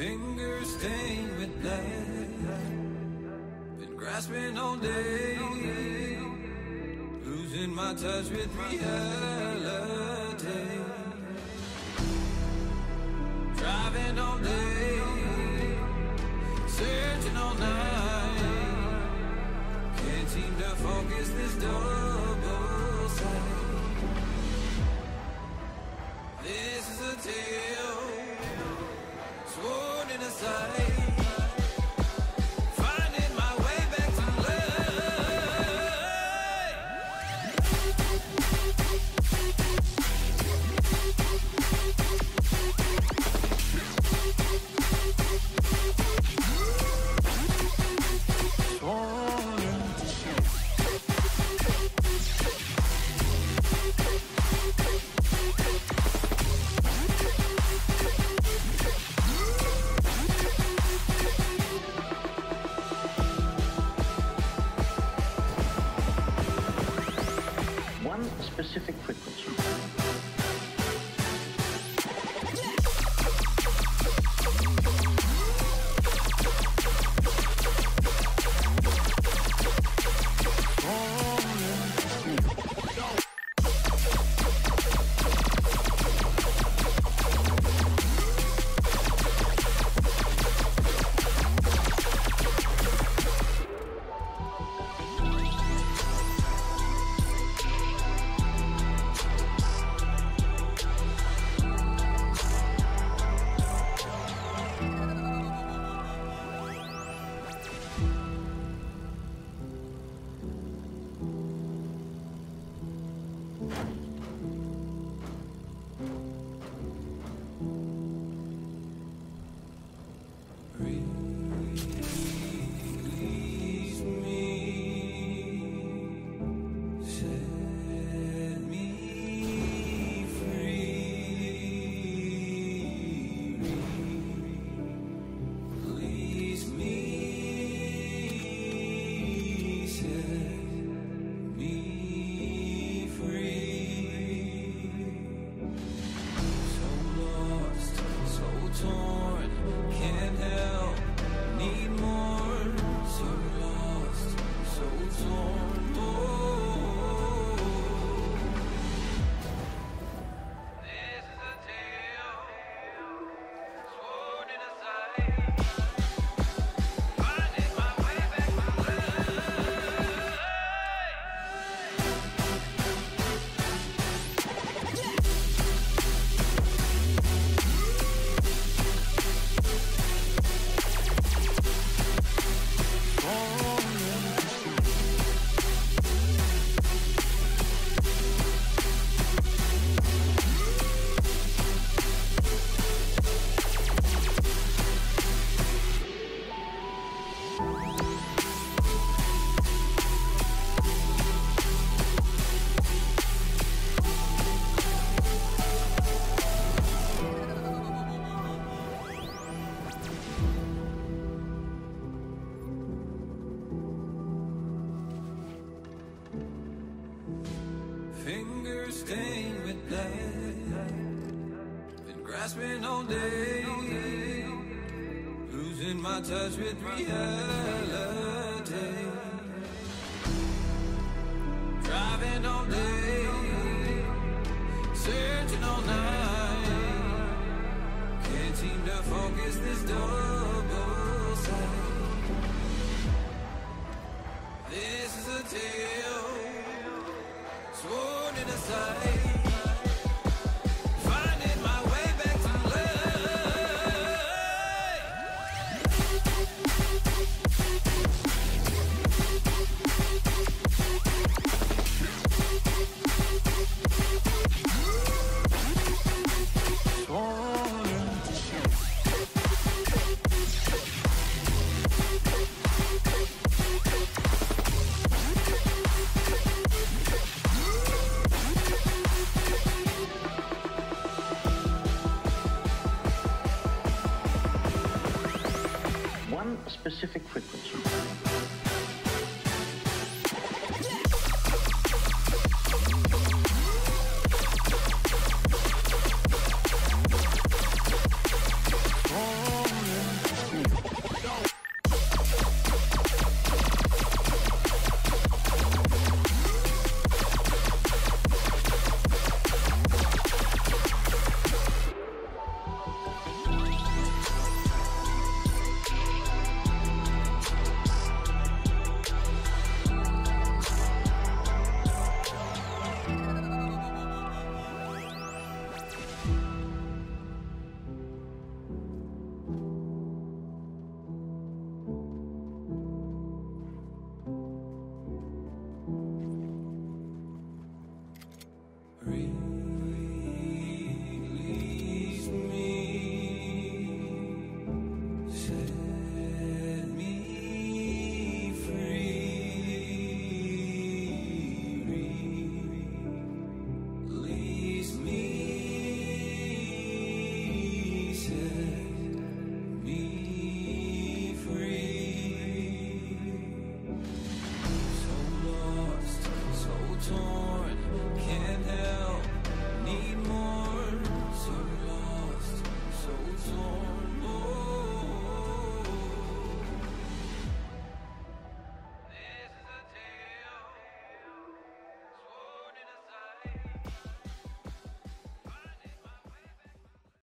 fingers stained with blood. Been grasping all day, losing my touch with reality. Driving all day, searching all night, can't seem to focus this double sight. This is a tale sworn in a sight. Finding my way back to life. Sworn into sight. One specific frequency. Fingers stained with blood. Been grasping all day, losing my touch with reality. Driving all day, searching all night, can't seem to focus this double sight. This is a tale sworn in a sight. Finding my way back to life. Sworn into sight. One specific frequency. soul.